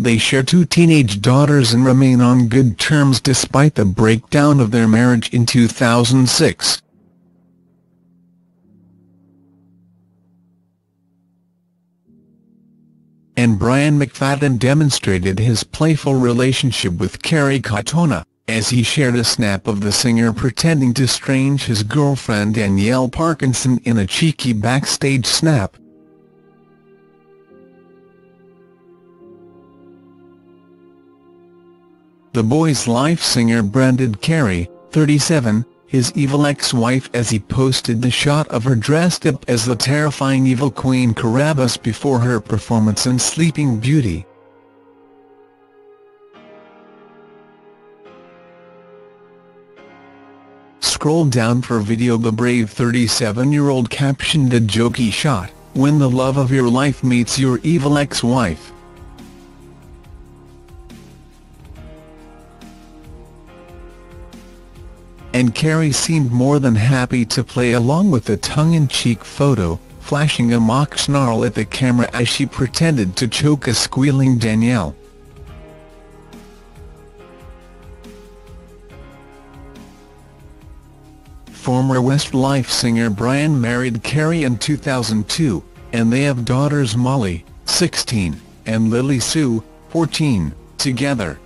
They share two teenage daughters and remain on good terms despite the breakdown of their marriage in 2006. And Brian McFadden demonstrated his playful relationship with Kerry Katona, as he shared a snap of the singer pretending to strangle his girlfriend Danielle Parkinson in a cheeky backstage snap. The Boyzlife singer branded Kerry, 37, his evil ex-wife as he posted the shot of her dressed up as the terrifying evil Queen Carabosse before her performance in Sleeping Beauty. Scroll down for video. The brave 37-year-old captioned a jokey shot, "When the love of your life meets your evil ex-wife." And Kerry seemed more than happy to play along with the tongue-in-cheek photo, flashing a mock snarl at the camera as she pretended to choke a squealing Danielle. Former Westlife singer Brian married Kerry in 2002, and they have daughters Molly, 16, and Lily Sue, 14, together.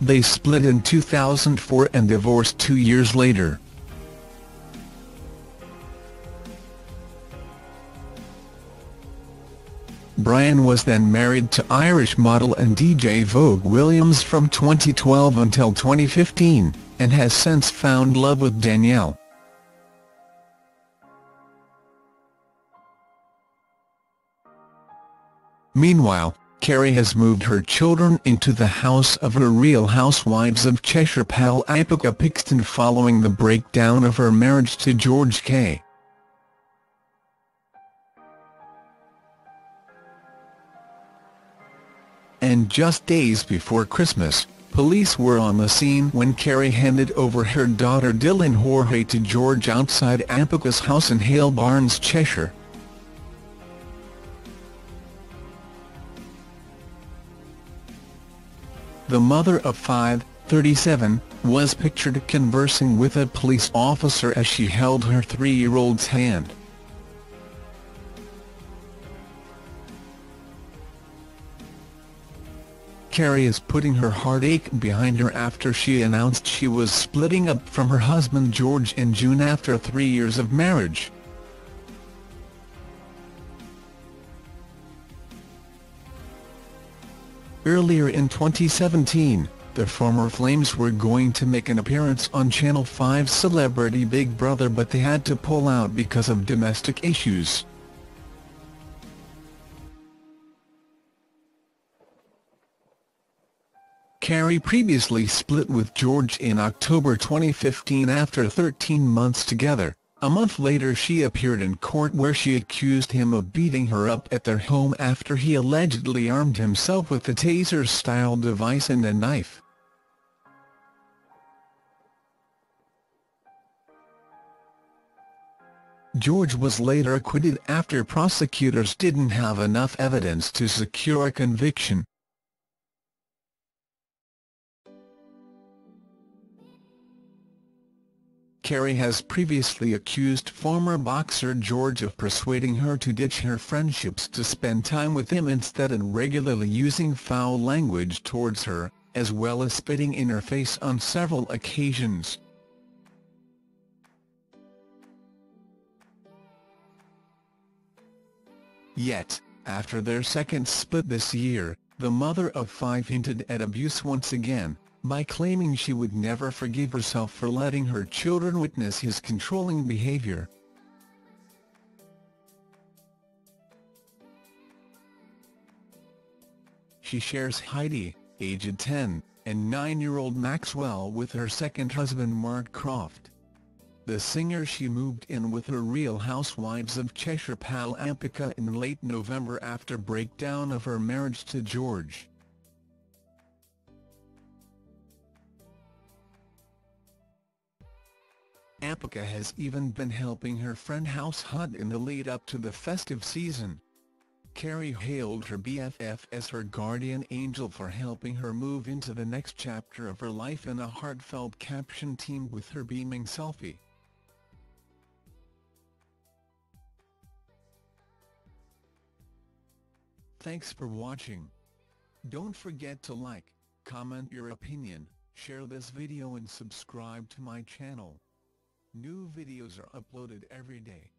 They split in 2004 and divorced 2 years later. Brian was then married to Irish model and DJ Vogue Williams from 2012 until 2015, and has since found love with Danielle. Meanwhile, Kerry has moved her children into the house of her Real Housewives of Cheshire pal Ampika Pickston following the breakdown of her marriage to George Kay. And just days before Christmas, police were on the scene when Kerry handed over her daughter Dylan Jorge to George outside Ampika's house in Hale Barns, Cheshire. The mother of five, 37, was pictured conversing with a police officer as she held her three-year-old's hand. Kerry is putting her heartache behind her after she announced she was splitting up from her husband George in June after 3 years of marriage. Earlier in 2017, the former Flames were going to make an appearance on Channel 5's Celebrity Big Brother, but they had to pull out because of domestic issues. Kerry previously split with George in October 2015 after 13 months together. A month later she appeared in court where she accused him of beating her up at their home after he allegedly armed himself with a taser-style device and a knife. George was later acquitted after prosecutors didn't have enough evidence to secure a conviction. Kerry has previously accused former boxer George of persuading her to ditch her friendships to spend time with him instead, and regularly using foul language towards her, as well as spitting in her face on several occasions. Yet, after their second split this year, the mother of five hinted at abuse once again, by claiming she would never forgive herself for letting her children witness his controlling behavior. She shares Heidi, aged 10, and 9-year-old Maxwell with her second husband Mark Croft. The singer she moved in with her Real Housewives of Cheshire pal Ampika in late November after breakdown of her marriage to George. Ampika has even been helping her friend house hunt in the lead up to the festive season. Kerry hailed her BFF as her guardian angel for helping her move into the next chapter of her life in a heartfelt caption teamed with her beaming selfie. Thanks for watching. Don't forget to like, comment your opinion, share this video and subscribe to my channel. New videos are uploaded every day.